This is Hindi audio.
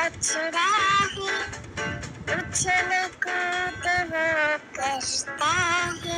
बछड़ा ही उछल कूद वो करता है।